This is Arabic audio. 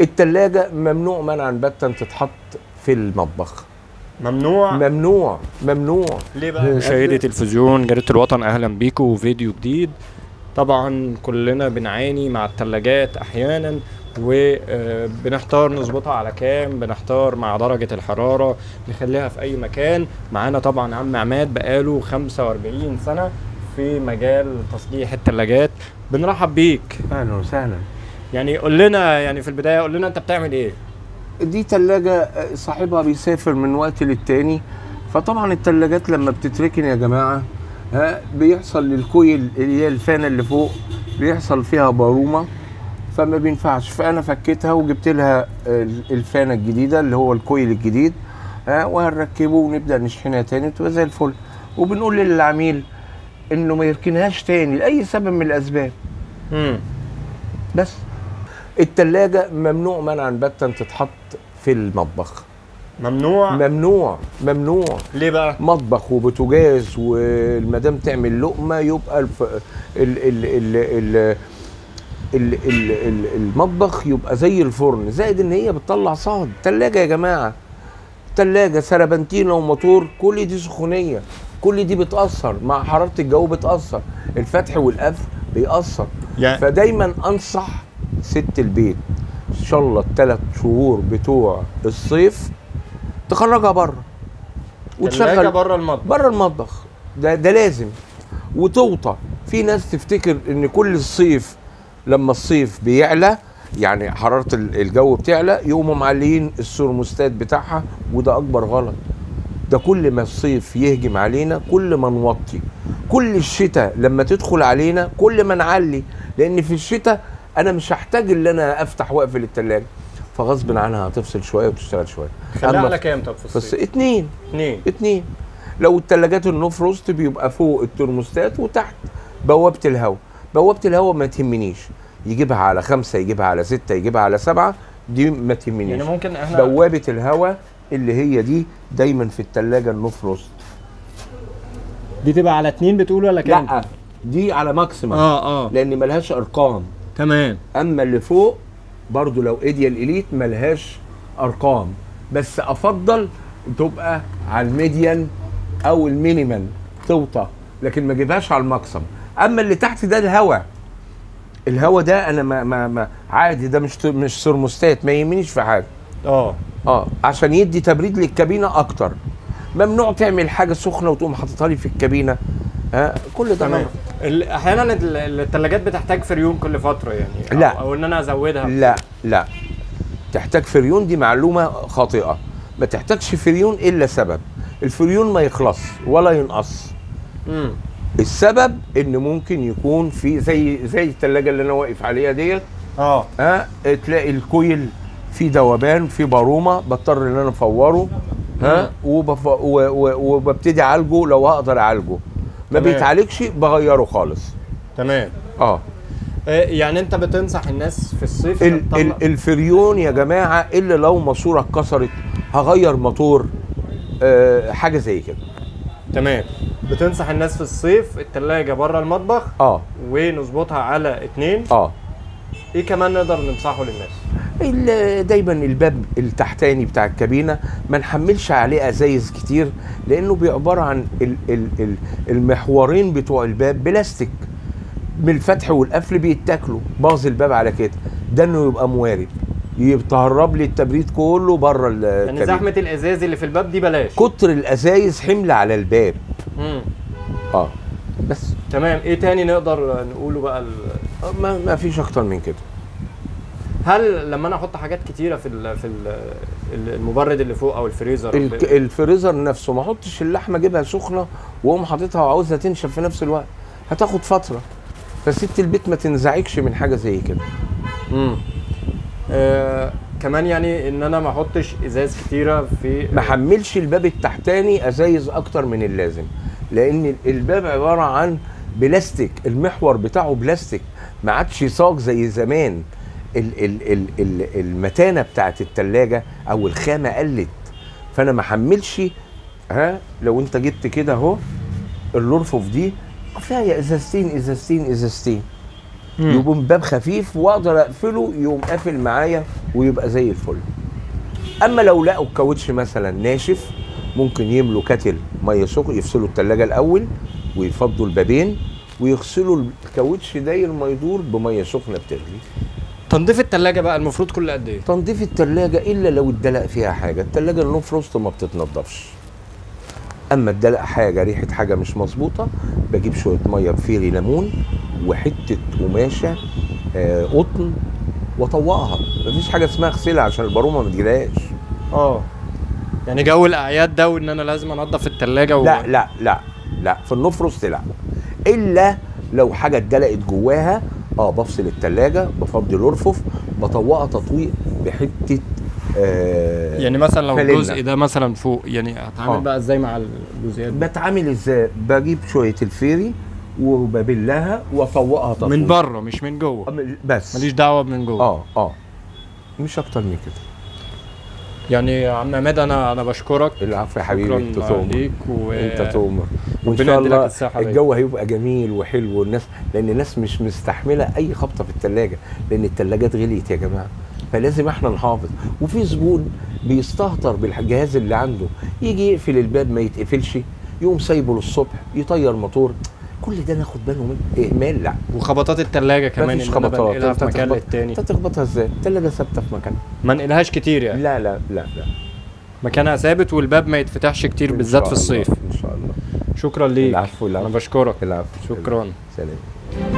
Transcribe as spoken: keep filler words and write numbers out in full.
التلاجة ممنوع منعا باتا تتحط في المطبخ. ممنوع ممنوع ممنوع ليه بقى؟ مشاهدي تلفزيون جريدة الوطن اهلا بيكم وفيديو جديد. طبعا كلنا بنعاني مع التلاجات احيانا، وبنحتار نظبطها على كام، بنحتار مع درجة الحرارة، نخليها في اي مكان. معانا طبعا عم عماد بقاله خمسة وأربعين سنة في مجال تصليح التلاجات، بنرحب بيك. اهلا وسهلا. يعني قول لنا، يعني في البداية قول لنا انت بتعمل ايه؟ دي تلاجة صاحبها بيسافر من وقت للتاني، فطبعا التلاجات لما بتتركن يا جماعة ها بيحصل للكويل اللي هي الفانة اللي فوق بيحصل فيها بارومة، فما بينفعش. فأنا فكيتها وجبت لها الفانة الجديدة اللي هو الكويل الجديد ها، وهنركبه ونبدأ نشحنها تاني وتبقى زي الفل. وبنقول للعميل إنه ما يركنهاش تاني لأي سبب من الأسباب. امم بس التلاجة ممنوع منعا باتا تتحط في المطبخ. ممنوع ممنوع ممنوع ليه بقى؟ مطبخ وبوتاجاز، والمدام تعمل لقمه يبقى الف... ال... ال... ال... ال... ال... ال... ال... المطبخ يبقى زي الفرن، زائد ان هي بتطلع صهد. تلاجة يا جماعه، تلاجة سربنتينه وموتور، كل دي سخونيه، كل دي بتاثر مع حراره الجو، بتاثر الفتح والقفل بيأثر يعني. فدايما انصح ست البيت ان شاء الله الثلاث شهور بتوع الصيف تخرجها بره وتشغل بره المطبخ، بره المطبخ ده ده لازم. وتوطى، في ناس تفتكر ان كل الصيف لما الصيف بيعلى يعني حراره الجو بتعلى يقوموا معليين الثرموستات بتاعها، وده اكبر غلط. ده كل ما الصيف يهجم علينا كل ما نوطي، كل الشتاء لما تدخل علينا كل ما نعلي، لان في الشتاء انا مش هحتاج ان انا افتح واقفل التلاجه، فغصب عنها هتفصل شويه وتشتغل شويه. خليها على كام طب في الصيف؟ اتنين اتنين اتنين. لو التلاجات النوفروست بيبقى فوق الترموستات وتحت بوابه الهواء، بوابه الهواء ما تهمنيش، يجيبها على خمسه، يجيبها على سته، يجيبها على سبعه، دي ما تهمنيش. يعني ممكن احنا بوابه الهواء اللي هي دي دايما في التلاجه النوفروست دي تبقى على اتنين بتقول ولا كام؟ لا دي على ماكسيمم اه اه لان مالهاش ارقام. تمام. اما اللي فوق برضو لو ايديا الاليت ملهاش ارقام، بس افضل تبقى على الميديان او المينيمال توطى، لكن ما اجيبهاش على المقسم. اما اللي تحت ده الهواء، الهواء ده انا ما ما, ما عادي، ده مش مش ثرموستات، ما يهمنيش في حاجه. اه اه عشان يدي تبريد للكابينه اكتر. ممنوع تعمل حاجه سخنه وتقوم حاططها لي في الكابينه. ها كل ده تمام. احيانا الثلاجات بتحتاج فريون كل فتره يعني، أو لا او ان انا ازودها. لا لا تحتاج فريون، دي معلومه خاطئه. ما تحتاجش فريون الا سبب، الفريون ما يخلص ولا ينقص. امم السبب ان ممكن يكون في زي زي الثلاجه اللي انا واقف عليها ديت اه ها تلاقي الكويل في ذوبان، في بارومه، بضطر ان انا افوره ها وبف... و... و... وببتدي اعالجه لو هقدر اعالجه. ما بيتعالجش بغيره خالص. تمام. اه يعني انت بتنصح الناس في الصيف ال ال الفريون يا جماعه، الا لو ماسوره اتكسرت، هغير موتور، آه حاجه زي كده. تمام. بتنصح الناس في الصيف الثلاجه بره المطبخ اه ونظبطها على اتنين. اه ايه كمان نقدر ننصحه للناس؟ دايما الباب التحتاني بتاع الكابينه ما نحملش عليه ازايز كتير، لانه بيعبر عن ال ال ال المحورين بتوع الباب بلاستيك، من الفتح والقفل بيتاكلوا، باظ الباب على كده. ده انه يبقى موارد، يتهرب لي التبريد كله بره الكابينه. يعني زحمه الازايز اللي في الباب دي بلاش، كتر الازايز حمل على الباب. امم اه بس. تمام. ايه تاني نقدر نقوله بقى؟ ما ما فيش اكتر من كده. هل لما انا احط حاجات كتيره في ال في ال المبرد اللي فوق او الفريزر، الفريزر نفسه ما احطش اللحمه اجيبها سخنه واقوم حاططها وعاوزها تنشف في نفس الوقت، هتاخد فتره. فست البيت ما تنزعجش من حاجه زي كده. امم آه كمان يعني ان انا ما احطش ازايز كتيره في، ما احملش الباب التحتاني ازايز اكتر من اللازم، لان الباب عباره عن بلاستيك، المحور بتاعه بلاستيك، ما عادش صاج زي زمان. ال ال ال ال المتانه بتاعت التلاجه او الخامه قلت، فانا ما احملش. ها لو انت جبت كده اهو اللرفف دي كفايه ازازتين ازازتين ازازتين، يقوم باب خفيف واقدر اقفله، يقوم قافل معايا ويبقى زي الفل. اما لو لقوا الكاوتش مثلا ناشف ممكن يملوا كتل ميه سخنه، يفصلوا الثلاجه الاول ويفضوا البابين ويغسلوا الكاوتش داير ما يدور بميه سخنه بتغلي. تنظيف الثلاجه بقى المفروض كل قد ايه؟ تنظيف الثلاجه الا لو اتدلق فيها حاجه، الثلاجه اللون فروست ما بتتنضفش. اما اتدلق حاجه، ريحه حاجه مش مظبوطه، بجيب شويه ميه بفيري ليمون وحته قماشه آه قطن واطوقها. مفيش حاجه اسمها اغسلها عشان البارومه ما تجيلهاش. اه يعني جو الاعياد ده وان انا لازم انضف الثلاجه و... لا لا لا لا في النفرست لا، الا لو حاجه اتدلقت جواها اه بفصل الثلاجه، بفضي الارفف، بطوقها تطويق بحته آه يعني مثلا لو فلنة. الجزء ده مثلا فوق، يعني هتعامل آه. بقى ازاي مع الجزئيات؟ بتعامل ازاي؟ بجيب شويه الفيري وببلها واطوقها تطويق من بره مش من جوه، بس ماليش دعوه من جوه. اه اه مش اكتر من كده. يعني يا عم عماد انا انا بشكرك. العفو يا حبيبي، انت تومر و... انت تومر، وان شاء الله الجو هيبقى جميل وحلو، والناس لان الناس مش مستحمله اي خبطه في الثلاجه، لان الثلاجات غليت يا جماعه، فلازم احنا نحافظ. وفي زبون بيستهتر بالجهاز اللي عنده، يجي يقفل الباب ما يتقفلش، يقوم سايبه للصبح، يطير موتور، كل ده ناخد بالنا من اهمال. لا وخبطات الثلاجه كمان، مفيش خبطات، انت في مكان للتاني، انت تخبطها ازاي؟ الثلاجه ثابته في مكانها، ما نقلهاش كتير يعني. لا لا لا لا مكانها ثابت، والباب ما يتفتحش كتير بالذات في الصيف. ان شاء الله. شكرا ليك. العفو العفو، انا بشكرك. العفو، شكرا. سلام.